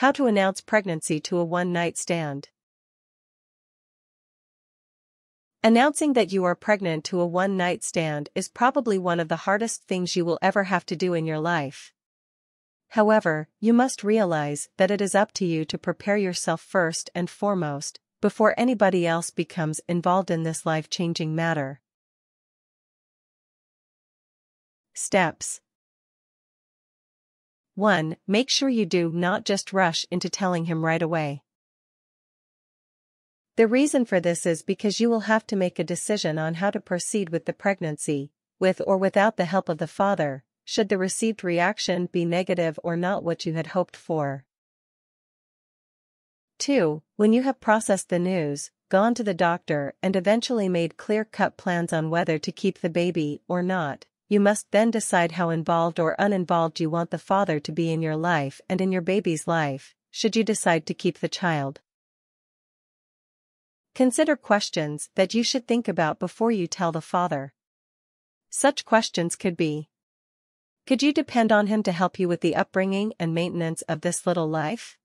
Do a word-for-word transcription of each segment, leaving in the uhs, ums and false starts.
How to announce pregnancy to a one-night stand. Announcing that you are pregnant to a one-night stand is probably one of the hardest things you will ever have to do in your life. However, you must realize that it is up to you to prepare yourself first and foremost, before anybody else becomes involved in this life-changing matter. Steps. one Make sure you do not just rush into telling him right away. The reason for this is because you will have to make a decision on how to proceed with the pregnancy, with or without the help of the father, should the received reaction be negative or not what you had hoped for. two When you have processed the news, gone to the doctor and eventually made clear-cut plans on whether to keep the baby or not, you must then decide how involved or uninvolved you want the father to be in your life and in your baby's life, should you decide to keep the child. Consider questions that you should think about before you tell the father. Such questions could be: could you depend on him to help you with the upbringing and maintenance of this little life?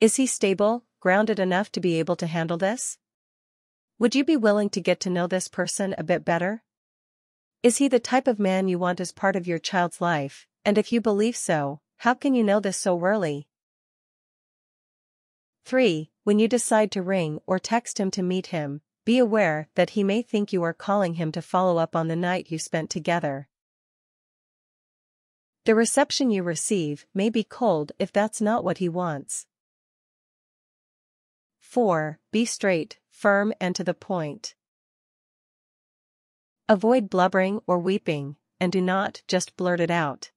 Is he stable, grounded enough to be able to handle this? Would you be willing to get to know this person a bit better? Is he the type of man you want as part of your child's life, and if you believe so, how can you know this so early? three When you decide to ring or text him to meet him, be aware that he may think you are calling him to follow up on the night you spent together. The reception you receive may be cold if that's not what he wants. four Be straight, firm, and to the point. Avoid blubbering or weeping, and do not just blurt it out.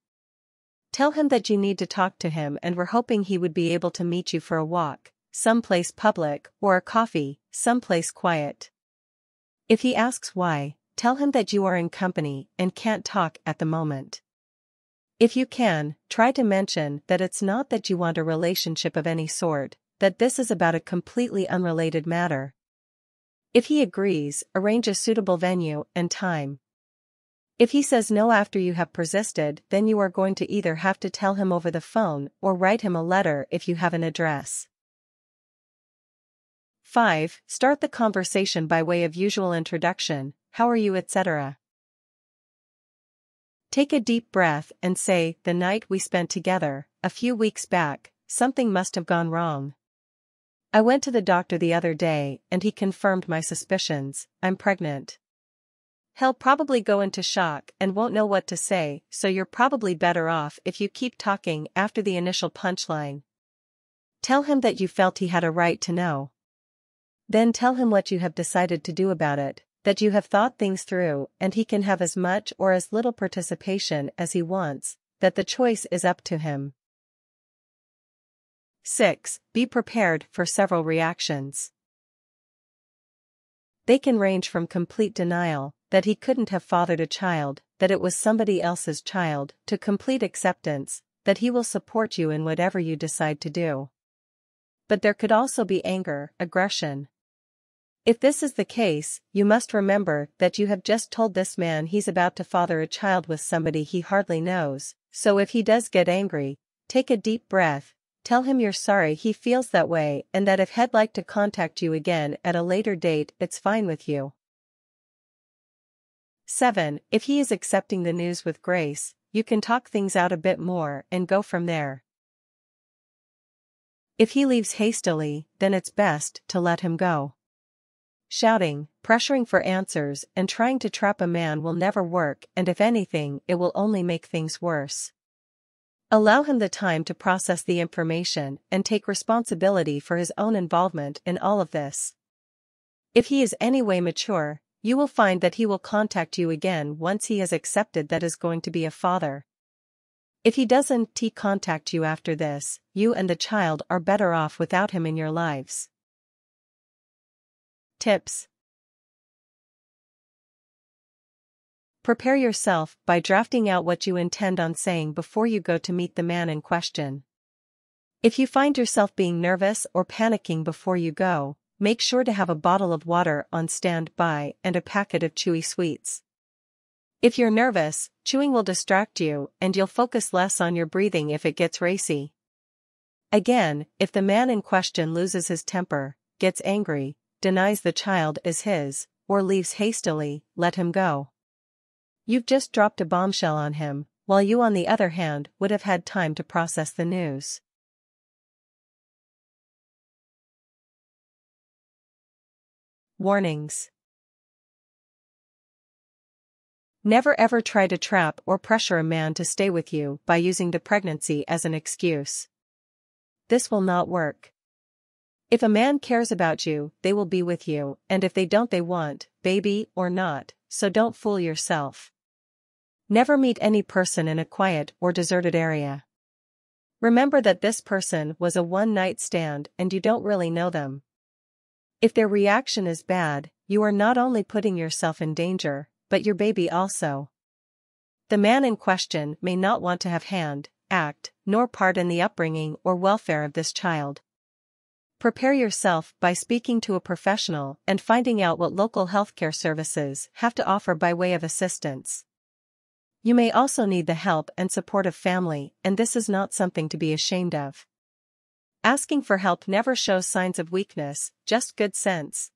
Tell him that you need to talk to him and we're hoping he would be able to meet you for a walk, someplace public, or a coffee, someplace quiet. If he asks why, tell him that you are in company and can't talk at the moment. If you can, try to mention that it's not that you want a relationship of any sort, that this is about a completely unrelated matter. If he agrees, arrange a suitable venue and time. If he says no after you have persisted, then you are going to either have to tell him over the phone or write him a letter if you have an address. five Start the conversation by way of usual introduction, how are you, et cetera. Take a deep breath and say, the night we spent together, a few weeks back, something must have gone wrong. I went to the doctor the other day and he confirmed my suspicions, I'm pregnant. He'll probably go into shock and won't know what to say, so you're probably better off if you keep talking after the initial punchline. Tell him that you felt he had a right to know. Then tell him what you have decided to do about it, that you have thought things through and he can have as much or as little participation as he wants, that the choice is up to him. six Be prepared for several reactions. They can range from complete denial, that he couldn't have fathered a child, that it was somebody else's child, to complete acceptance, that he will support you in whatever you decide to do. But there could also be anger, aggression. If this is the case, you must remember that you have just told this man he's about to father a child with somebody he hardly knows, so if he does get angry, take a deep breath, tell him you're sorry he feels that way and that if he'd like to contact you again at a later date, it's fine with you. seven If he is accepting the news with grace, you can talk things out a bit more and go from there. If he leaves hastily, then it's best to let him go. Shouting, pressuring for answers, and trying to trap a man will never work, and if anything, it will only make things worse. Allow him the time to process the information and take responsibility for his own involvement in all of this. If he is any way mature, you will find that he will contact you again once he has accepted that is going to be a father. If he doesn't contact you after this, you and the child are better off without him in your lives. Tips. Prepare yourself by drafting out what you intend on saying before you go to meet the man in question. If you find yourself being nervous or panicking before you go, make sure to have a bottle of water on standby and a packet of chewy sweets. If you're nervous, chewing will distract you and you'll focus less on your breathing if it gets racy. Again, if the man in question loses his temper, gets angry, denies the child is his, or leaves hastily, let him go. You've just dropped a bombshell on him, while you on the other hand would have had time to process the news. Warnings. Never ever try to trap or pressure a man to stay with you by using the pregnancy as an excuse. This will not work. If a man cares about you, they will be with you, and if they don't, they want, baby or not, so don't fool yourself. Never meet any person in a quiet or deserted area. Remember that this person was a one-night stand and you don't really know them. If their reaction is bad, you are not only putting yourself in danger, but your baby also. The man in question may not want to have hand, act, nor part in the upbringing or welfare of this child. Prepare yourself by speaking to a professional and finding out what local healthcare services have to offer by way of assistance. You may also need the help and support of family, and this is not something to be ashamed of. Asking for help never shows signs of weakness, just good sense.